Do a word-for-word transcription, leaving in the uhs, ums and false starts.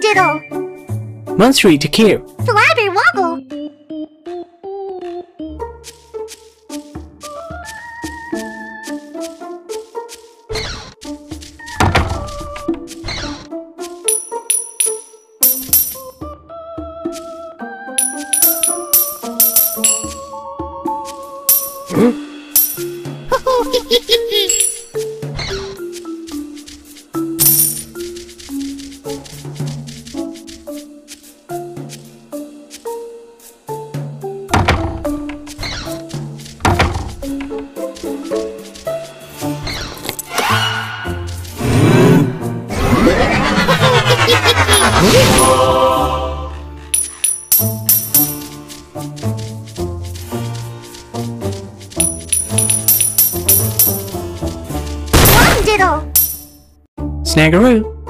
Diddle! Monstree to care! Flabber Wobble! Snaggaroo!